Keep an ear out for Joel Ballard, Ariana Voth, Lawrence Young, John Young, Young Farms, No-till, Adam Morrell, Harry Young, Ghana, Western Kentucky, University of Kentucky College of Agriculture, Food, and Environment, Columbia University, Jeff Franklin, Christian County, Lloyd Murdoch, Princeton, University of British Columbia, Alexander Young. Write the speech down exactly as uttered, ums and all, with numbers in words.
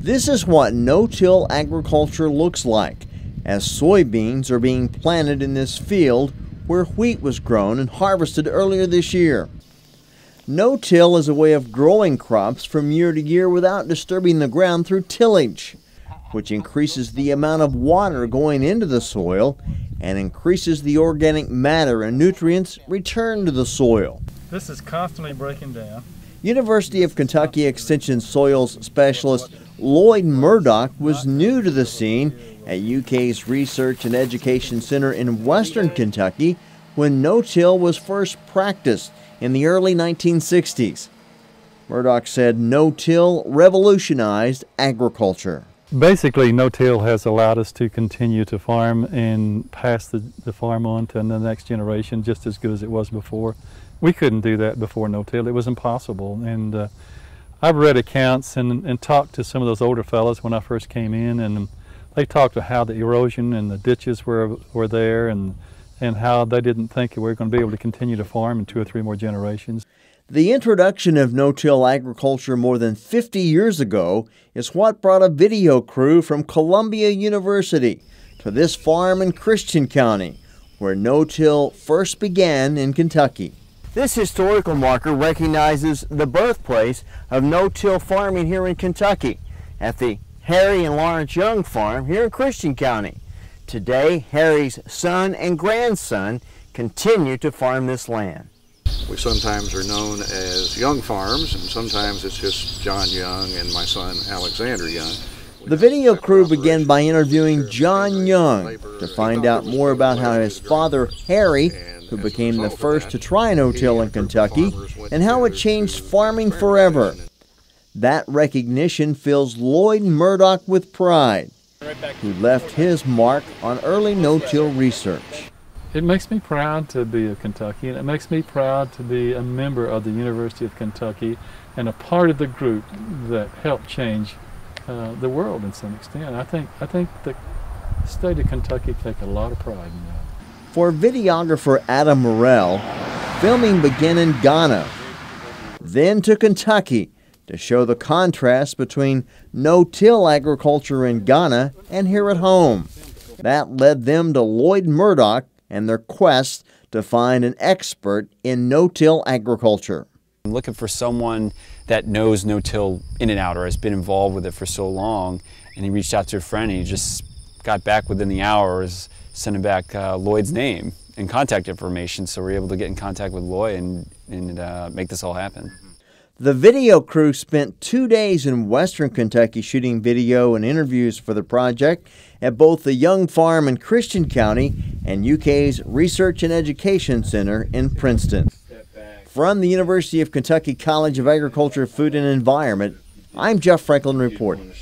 This is what no-till agriculture looks like, as soybeans are being planted in this field where wheat was grown and harvested earlier this year. No-till is a way of growing crops from year to year without disturbing the ground through tillage, which increases the amount of water going into the soil and increases the organic matter and nutrients returned to the soil. This is constantly breaking down. University of Kentucky Extension Soils Specialist Lloyd Murdoch was new to the scene at U K's Research and Education Center in Western Kentucky when no-till was first practiced in the early nineteen sixties. Murdoch said no-till revolutionized agriculture. Basically, no-till has allowed us to continue to farm and pass the, the farm on to the next generation just as good as it was before. We couldn't do that before no-till. It was impossible. And uh, I've read accounts and, and talked to some of those older fellows when I first came in, and they talked about how the erosion and the ditches were, were there and, and how they didn't think we were going to be able to continue to farm in two or three more generations. The introduction of no-till agriculture more than fifty years ago is what brought a video crew from Columbia University to this farm in Christian County, where no-till first began in Kentucky. This historical marker recognizes the birthplace of no-till farming here in Kentucky at the Harry and Lawrence Young farm here in Christian County. Today, Harry's son and grandson continue to farm this land. We sometimes are known as Young Farms, and sometimes it's just John Young and my son Alexander Young. The video crew began by interviewing John Young to find out more about how his father, Harry, who became the first to try no-till in Kentucky, and how it changed farming forever. That recognition fills Lloyd Murdoch with pride, who left his mark on early no-till research. It makes me proud to be a Kentuckian. It makes me proud to be a member of the University of Kentucky and a part of the group that helped change uh, the world in some extent. I think, I think the state of Kentucky takes a lot of pride in that. For videographer Adam Morrell, filming began in Ghana, then to Kentucky to show the contrast between no-till agriculture in Ghana and here at home. That led them to Lloyd Murdoch and their quest to find an expert in no-till agriculture. I'm looking for someone that knows no-till in and out or has been involved with it for so long, and he reached out to a friend and he just got back within the hours, sending back uh, Lloyd's name and contact information, so we were able to get in contact with Lloyd and, and uh, make this all happen. The video crew spent two days in Western Kentucky shooting video and interviews for the project at both the Young Farm in Christian County and U K's Research and Education Center in Princeton. From the University of Kentucky College of Agriculture, Food, and Environment, I'm Jeff Franklin reporting.